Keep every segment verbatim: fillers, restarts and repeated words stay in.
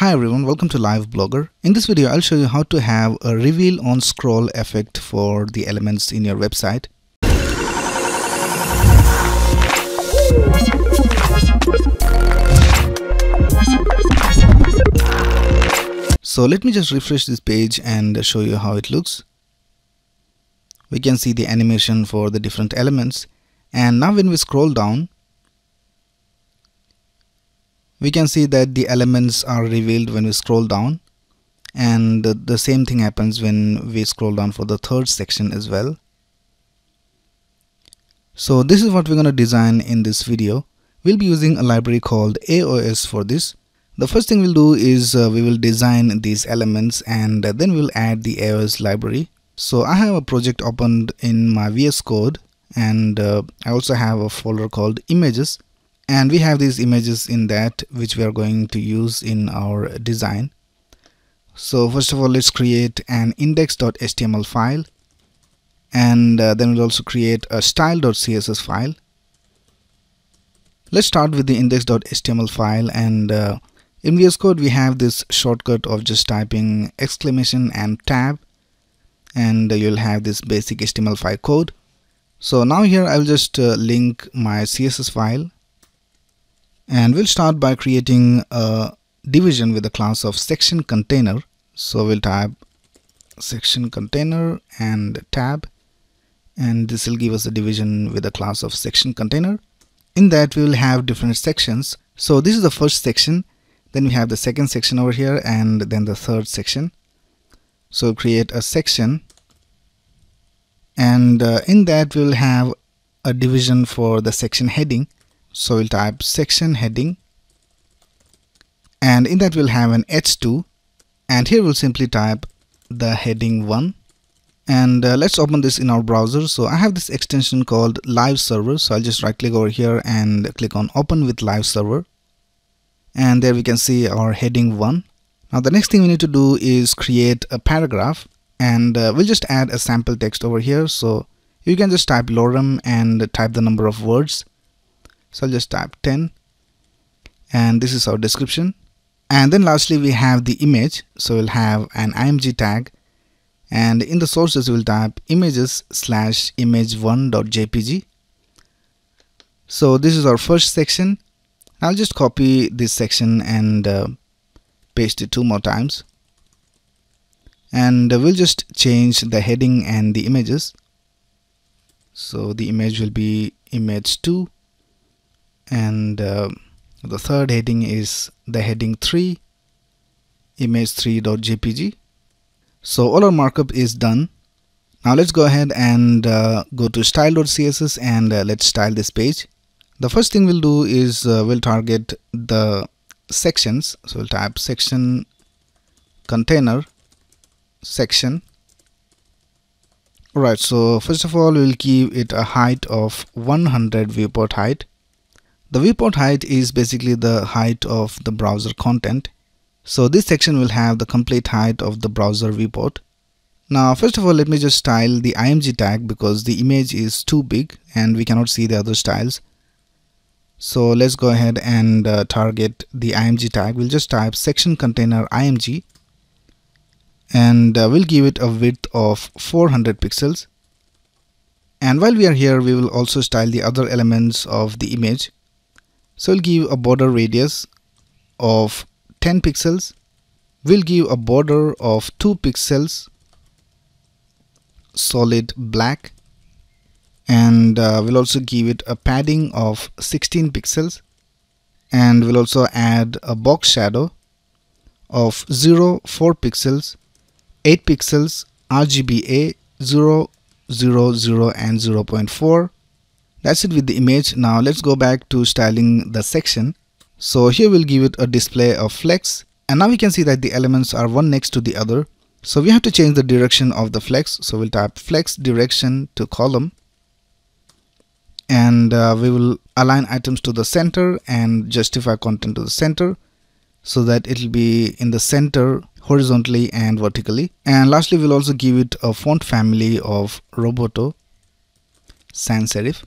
Hi everyone, welcome to Live Blogger. In this video, I'll show you how to have a reveal on scroll effect for the elements in your website. So let me just refresh this page and show you how it looks. We can see the animation for the different elements. And now when we scroll down, we can see that the elements are revealed when we scroll down, and the same thing happens when we scroll down for the third section as well. So this is what we're going to design in this video. We'll be using a library called A O S for this. The first thing we'll do is uh, we will design these elements and then we'll add the A O S library. So I have a project opened in my V S Code, and uh, I also have a folder called images. And we have these images in that, which we are going to use in our design. So first of all, let's create an index dot H T M L file, and uh, then we'll also create a style dot C S S file. Let's start with the index dot H T M L file, and uh, in V S Code we have this shortcut of just typing exclamation and tab, and uh, you'll have this basic H T M L file code. So now here I'll just uh, link my C S S file. And we'll start by creating a division with the class of section container. So we'll type section container and tab, and this will give us a division with the class of section container. In that we will have different sections. So this is the first section, then we have the second section over here, and then the third section. So create a section, and uh, in that we'll have a division for the section heading. So we'll type section heading, and in that we'll have an H two, and here we'll simply type the heading one. And uh, let's open this in our browser. So I have this extension called live server, so I'll just right click over here and click on open with live server, and there we can see our heading one. Now the next thing we need to do is create a paragraph, and uh, we'll just add a sample text over here. So you can just type lorem and type the number of words. So I'll just type ten, and this is our description. And then lastly we have the image, so we'll have an I M G tag, and in the sources we'll type images slash image one dot J P G. So this is our first section. I'll just copy this section and uh, paste it two more times, and we'll just change the heading and the images. So the image will be image two, and uh, the third heading is the heading three, image three dot J P G. So all our markup is done. Now let's go ahead and uh, go to style dot C S S, and uh, let's style this page. The first thing we'll do is uh, we'll target the sections. So we'll type section container section. Alright, so first of all we'll give it a height of one hundred viewport height. The viewport height is basically the height of the browser content. So this section will have the complete height of the browser viewport. Now first of all, let me just style the I M G tag, because the image is too big and we cannot see the other styles. So let's go ahead and uh, target the I M G tag. We'll just type section container I M G, and uh, we'll give it a width of four hundred pixels. And while we are here, we will also style the other elements of the image. So we'll give a border radius of ten pixels. We'll give a border of two pixels, solid black, and uh, we'll also give it a padding of sixteen pixels, and we'll also add a box shadow of zero, four pixels, eight pixels, R G B A, zero, zero, zero and zero point four. That's it with the image. Now let's go back to styling the section. So here we'll give it a display of flex, and now we can see that the elements are one next to the other. So we have to change the direction of the flex. So we'll type flex direction to column, and uh, we will align items to the center and justify content to the center, so that it'll be in the center horizontally and vertically. And lastly we'll also give it a font family of Roboto sans serif.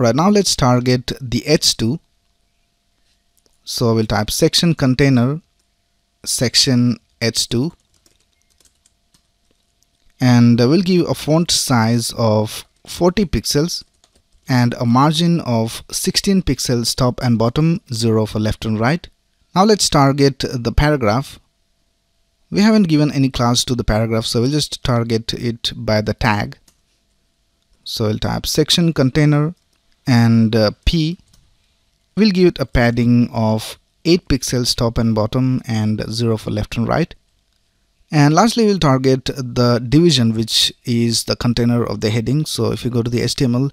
Right, now let's target the H two. So we'll type section container section H two, and we'll give a font size of forty pixels and a margin of sixteen pixels top and bottom, zero for left and right. Now let's target the paragraph. We haven't given any class to the paragraph, so we'll just target it by the tag. So we'll type section container and uh, P. We'll give it a padding of eight pixels top and bottom and zero for left and right. And lastly, we'll target the division, which is the container of the heading. So if you go to the H T M L,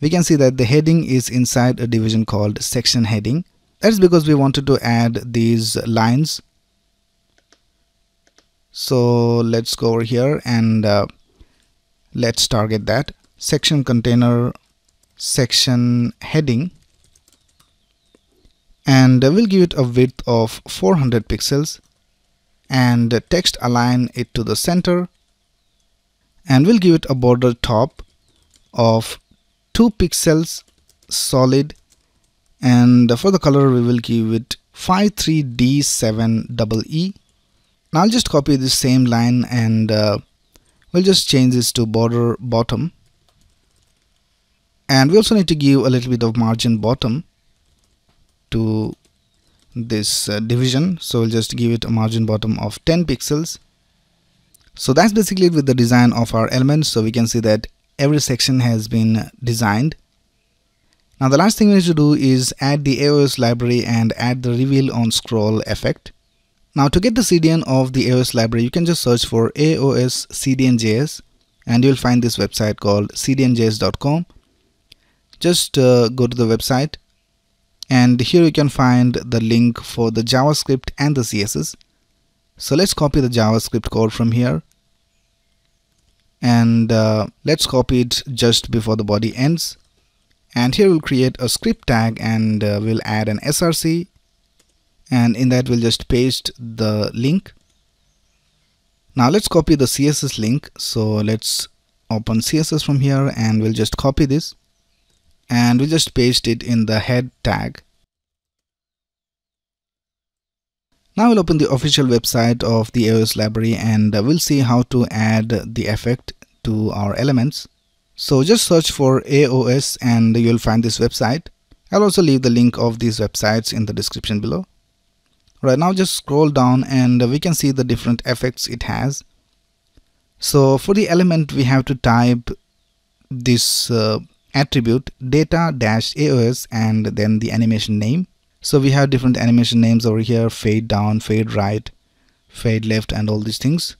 we can see that the heading is inside a division called section heading. That's because we wanted to add these lines. So let's go over here and uh, let's target that. Section container, section heading. And we'll give it a width of four hundred pixels. And text align it to the center, and we'll give it a border top of two pixels solid, and for the color we will give it five three D seven E E. Now I'll just copy this same line and uh, we'll just change this to border bottom, and we also need to give a little bit of margin bottom to this uh, division, so we'll just give it a margin bottom of ten pixels. So that's basically it with the design of our elements. So we can see that every section has been designed. Now the last thing we need to do is add the A O S library and add the reveal on scroll effect. Now to get the C D N of the A O S library, you can just search for A O S C D N J S and you'll find this website called C D N J S dot com. Just uh, go to the website, and here you can find the link for the JavaScript and the C S S. So let's copy the JavaScript code from here, and uh, let's copy it just before the body ends, and here we'll create a script tag and uh, we'll add an S R C, and in that we'll just paste the link. Now let's copy the C S S link, so let's open C S S from here and we'll just copy this. And we just paste it in the head tag. Now we'll open the official website of the A O S library and we'll see how to add the effect to our elements. So just search for A O S and you'll find this website. I'll also leave the link of these websites in the description below. Right now just scroll down and we can see the different effects it has. So for the element we have to type this uh, attribute data-A O S and then the animation name. So we have different animation names over here: fade down, fade right, fade left, and all these things.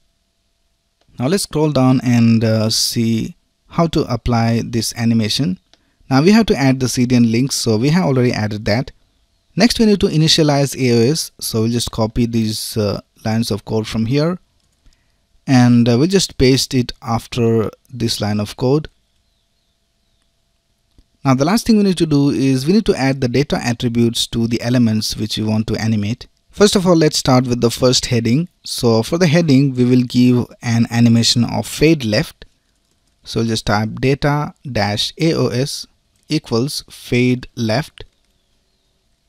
Now let's scroll down and uh, see how to apply this animation. Now we have to add the C D N links, so we have already added that. Next we need to initialize A O S, so we'll just copy these uh, lines of code from here and uh, we'll just paste it after this line of code. Now the last thing we need to do is we need to add the data attributes to the elements which we want to animate. First of all, let's start with the first heading. So for the heading we will give an animation of fade left. So just type data-A O S equals fade left.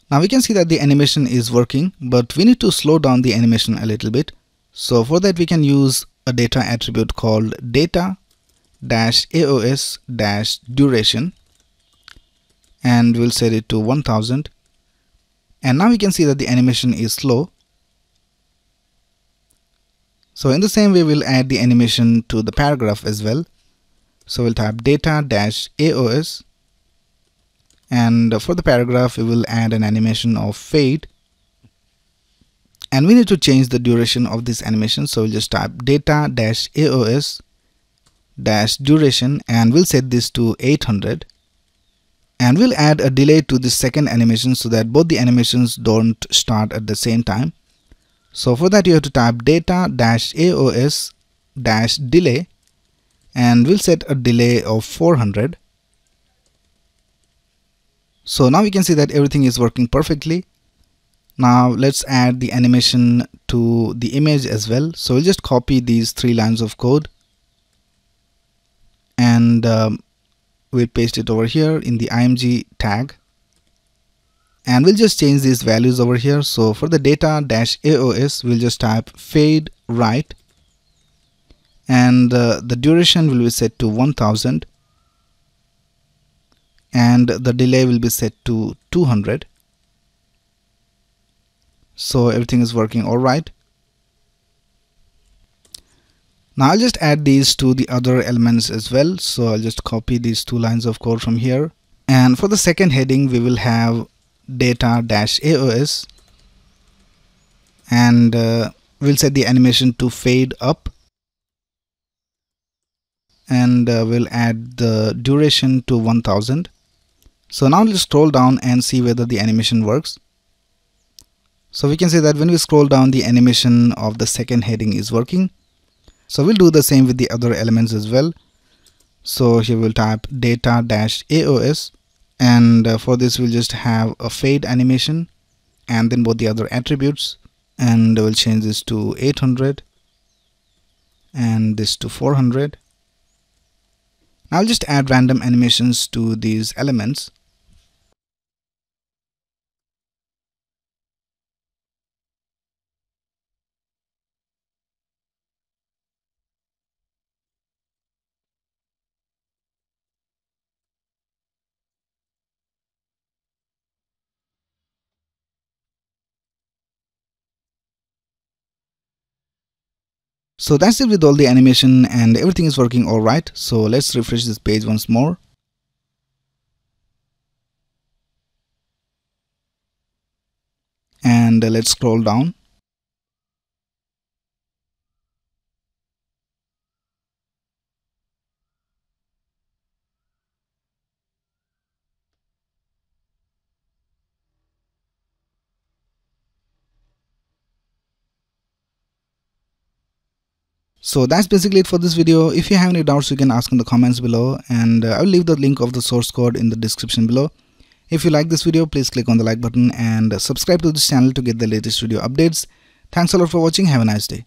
Now we can see that the animation is working, but we need to slow down the animation a little bit. So for that we can use a data attribute called data-A O S-duration. And we'll set it to one thousand, and now we can see that the animation is slow. So in the same way we'll add the animation to the paragraph as well. So we'll type data-A O S and for the paragraph we will add an animation of fade, and we need to change the duration of this animation, so we'll just type data-A O S-duration and we'll set this to eight hundred. And we'll add a delay to the second animation so that both the animations don't start at the same time. So for that you have to type data-A O S-delay and we'll set a delay of four hundred. So now we can see that everything is working perfectly. Now let's add the animation to the image as well. So we'll just copy these three lines of code and um, we'll paste it over here in the I M G tag. and we'll just change these values over here. So for the data dash A O S, we'll just type fade right, and uh, the duration will be set to one thousand, and the delay will be set to two hundred. So everything is working all right. Now I'll just add these to the other elements as well. So I'll just copy these two lines of code from here, and for the second heading we will have data-A O S, and uh, we'll set the animation to fade up, and uh, we'll add the duration to one thousand. So now we'll scroll down and see whether the animation works. So we can see that when we scroll down, the animation of the second heading is working. So we'll do the same with the other elements as well. So here we'll type data-A O S, and for this we'll just have a fade animation and then both the other attributes, and we'll change this to eight hundred and this to four hundred. Now I'll just add random animations to these elements. So that's it with all the animation, and everything is working all right. So let's refresh this page once more. And let's scroll down. So that's basically it for this video. If you have any doubts, you can ask in the comments below, and uh, I'll leave the link of the source code in the description below. If you like this video, please click on the like button and subscribe to this channel to get the latest video updates. Thanks a lot for watching. Have a nice day.